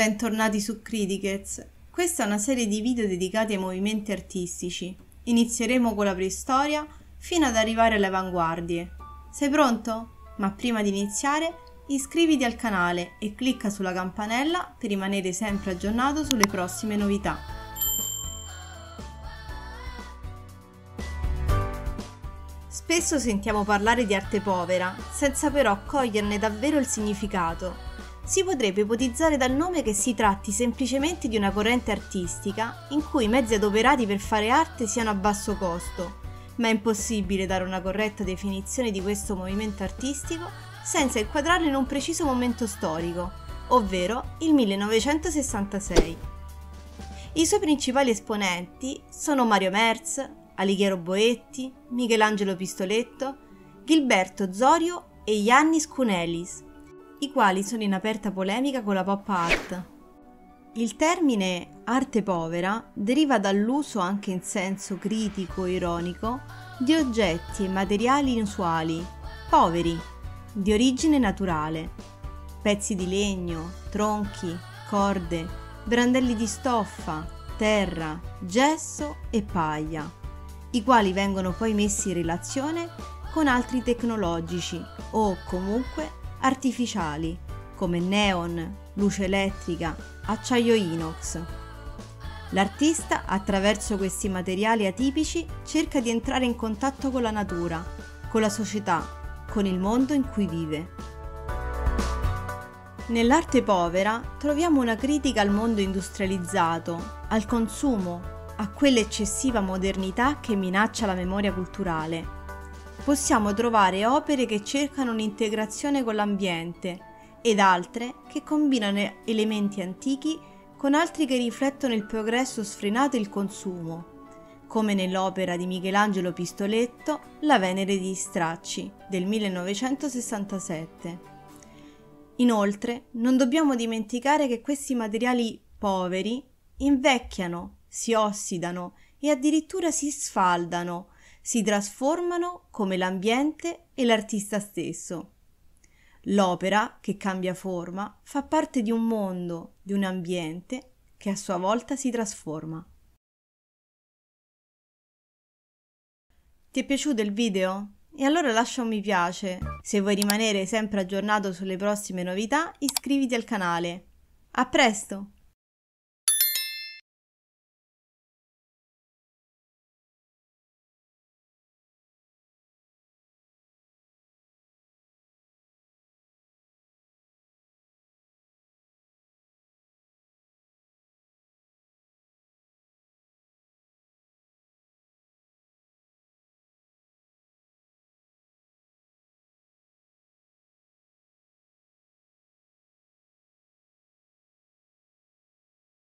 Bentornati su Critickets. Questa è una serie di video dedicati ai movimenti artistici. Inizieremo con la preistoria fino ad arrivare alle avanguardie. Sei pronto? Ma prima di iniziare, iscriviti al canale e clicca sulla campanella per rimanere sempre aggiornato sulle prossime novità. Spesso sentiamo parlare di arte povera, senza però coglierne davvero il significato. Si potrebbe ipotizzare dal nome che si tratti semplicemente di una corrente artistica in cui i mezzi adoperati per fare arte siano a basso costo, ma è impossibile dare una corretta definizione di questo movimento artistico senza inquadrarlo in un preciso momento storico, ovvero il 1966. I suoi principali esponenti sono Mario Merz, Alighiero Boetti, Michelangelo Pistoletto, Gilberto Zorio e Jannis Kounellis, i quali sono in aperta polemica con la pop art. Il termine arte povera deriva dall'uso, anche in senso critico e ironico, di oggetti e materiali inusuali, poveri, di origine naturale. Pezzi di legno, tronchi, corde, brandelli di stoffa, terra, gesso e paglia, i quali vengono poi messi in relazione con altri tecnologici o comunque artificiali, come neon, luce elettrica, acciaio inox. L'artista, attraverso questi materiali atipici, cerca di entrare in contatto con la natura, con la società, con il mondo in cui vive. Nell'arte povera troviamo una critica al mondo industrializzato, al consumo, a quell'eccessiva modernità che minaccia la memoria culturale. Possiamo trovare opere che cercano un'integrazione con l'ambiente ed altre che combinano elementi antichi con altri che riflettono il progresso sfrenato e il consumo, come nell'opera di Michelangelo Pistoletto La Venere di Stracci del 1967. Inoltre, non dobbiamo dimenticare che questi materiali poveri invecchiano, si ossidano e addirittura si sfaldano, si trasformano come l'ambiente e l'artista stesso. L'opera, che cambia forma, fa parte di un mondo, di un ambiente, che a sua volta si trasforma. Ti è piaciuto il video? E allora lascia un mi piace. Se vuoi rimanere sempre aggiornato sulle prossime novità, iscriviti al canale. A presto!